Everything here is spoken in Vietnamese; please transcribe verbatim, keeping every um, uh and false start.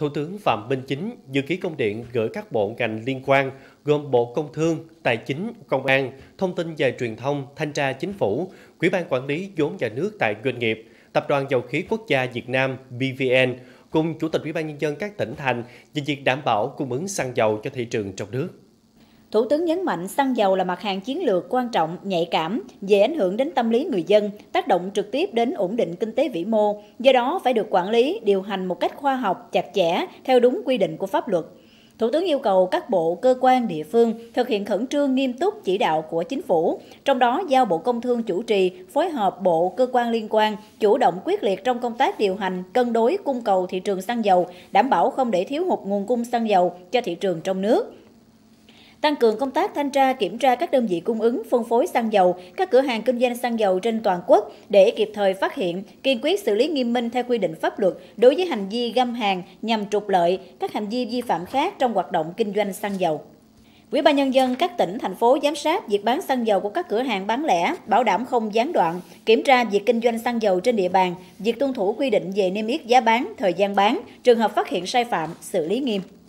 Thủ tướng Phạm Minh Chính dự ký công điện gửi các bộ ngành liên quan gồm Bộ Công Thương, Tài chính, Công an, Thông tin và Truyền thông, Thanh tra Chính phủ, Quỹ ban Quản lý vốn nhà nước tại doanh nghiệp, Tập đoàn Dầu khí Quốc gia Việt Nam B V N cùng Chủ tịch Ủy ban Nhân dân các tỉnh thành về việc đảm bảo cung ứng xăng dầu cho thị trường trong nước. Thủ tướng nhấn mạnh xăng dầu là mặt hàng chiến lược quan trọng, nhạy cảm, dễ ảnh hưởng đến tâm lý người dân, tác động trực tiếp đến ổn định kinh tế vĩ mô, do đó phải được quản lý, điều hành một cách khoa học, chặt chẽ, theo đúng quy định của pháp luật. Thủ tướng yêu cầu các bộ, cơ quan, địa phương thực hiện khẩn trương nghiêm túc chỉ đạo của chính phủ, trong đó giao Bộ Công Thương chủ trì, phối hợp bộ, cơ quan liên quan, chủ động quyết liệt trong công tác điều hành, cân đối cung cầu thị trường xăng dầu, đảm bảo không để thiếu hụt nguồn cung xăng dầu cho thị trường trong nước. Tăng cường công tác thanh tra kiểm tra các đơn vị cung ứng phân phối xăng dầu, các cửa hàng kinh doanh xăng dầu trên toàn quốc để kịp thời phát hiện, kiên quyết xử lý nghiêm minh theo quy định pháp luật đối với hành vi găm hàng nhằm trục lợi, các hành vi vi phạm khác trong hoạt động kinh doanh xăng dầu. Ủy ban Nhân dân các tỉnh, thành phố giám sát việc bán xăng dầu của các cửa hàng bán lẻ, bảo đảm không gián đoạn, kiểm tra việc kinh doanh xăng dầu trên địa bàn, việc tuân thủ quy định về niêm yết giá bán, thời gian bán, trường hợp phát hiện sai phạm, xử lý nghiêm.